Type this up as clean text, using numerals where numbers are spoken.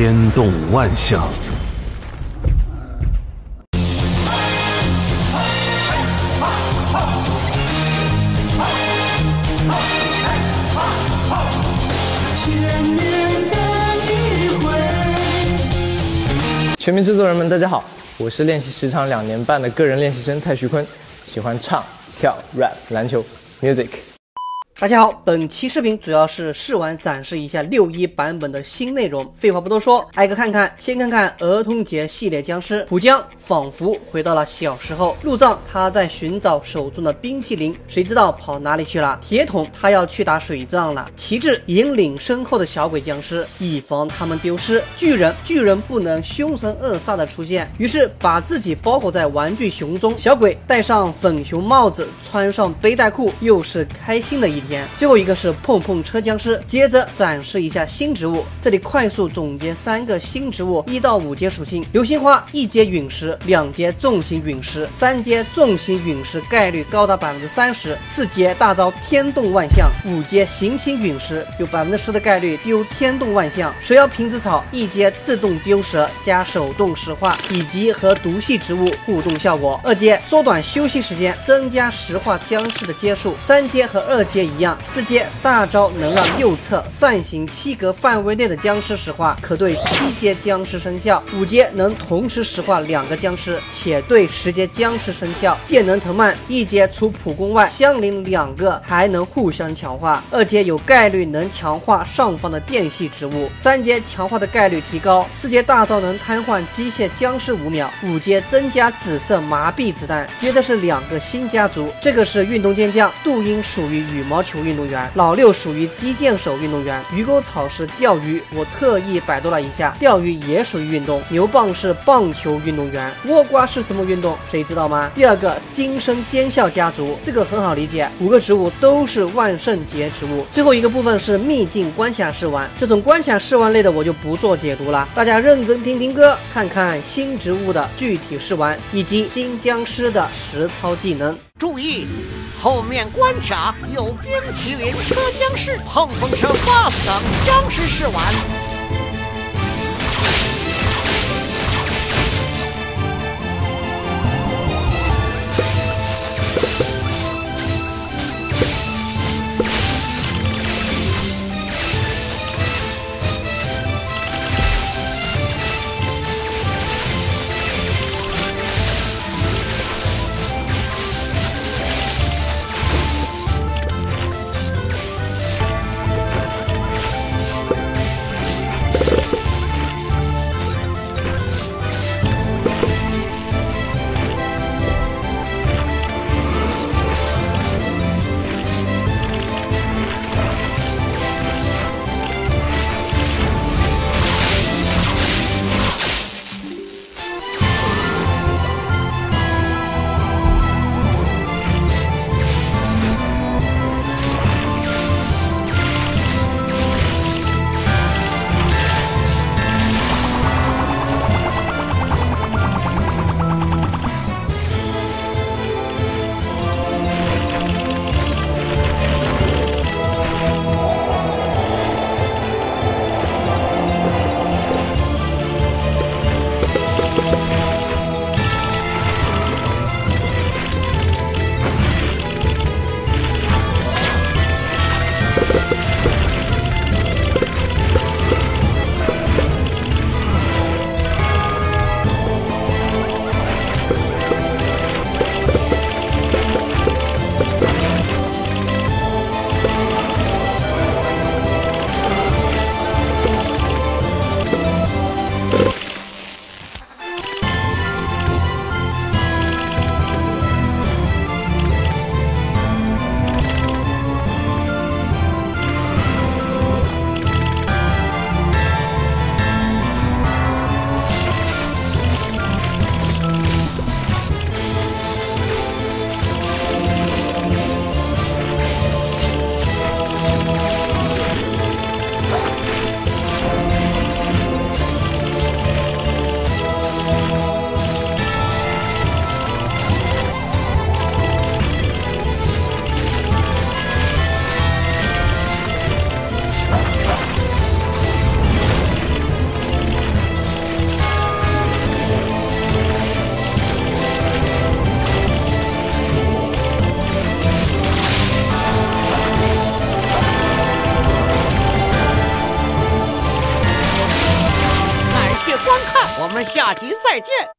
牵动万象。 全民制作人们，大家好，我是练习时长2年半的个人练习生蔡徐坤，喜欢唱、跳、rap、篮球、music。大家好，本期视频主要是试玩展示一下6.1版本的新内容。废话不多说，挨个看看。先看看儿童节系列僵尸，浦江仿佛回到了小时候。路障他在寻找手中的冰淇淋，谁知道跑哪里去了？铁桶他要去打水仗了。旗帜引领身后的小鬼僵尸，以防他们丢失。巨人不能凶神恶煞的出现，于是把自己包裹在玩具熊中。小鬼戴上粉熊帽子，穿上背带裤，又是开心的一天。 最后一个是碰碰车僵尸，接着展示一下新植物。这里快速总结3个新植物1到5阶属性：流星花1阶陨石，2阶重型陨石，3阶重型陨石概率高达 30%， 4阶大招天动万象，5阶行星陨石有 10% 的概率丢天动万象，蛇妖瓶子草1阶自动丢蛇加手动石化，以及和毒系植物互动效果；2阶缩短休息时间，增加石化僵尸的接数；3阶和2阶一样。 4阶大招能让右侧扇形7格范围内的僵尸石化，可对7阶僵尸生效；5阶能同时石化2个僵尸，且对10阶僵尸生效。电能藤蔓1阶除普攻外相邻2个还能互相强化；2阶有概率能强化上方的电系植物；3阶强化的概率提高；4阶大招能瘫痪机械僵尸5秒；5阶增加紫色麻痹子弹。接着是2个新家族，这个是运动健将，杜英属于羽毛球 运动员，老六属于击剑手运动员，鱼钩草是钓鱼，我特意百度了一下，钓鱼也属于运动。牛蒡是棒球运动员，倭瓜是什么运动？谁知道吗？第2个金生尖笑家族，这个很好理解，5个植物都是万圣节植物。最后一个部分是秘境关卡试玩，这种关卡试玩类的我就不做解读了，大家认真听听歌，看看新植物的具体试玩以及新僵尸的实操技能。注意！ 后面关卡有冰淇淋车僵尸、碰碰车 BOSS 等僵尸试玩。我们下集再见。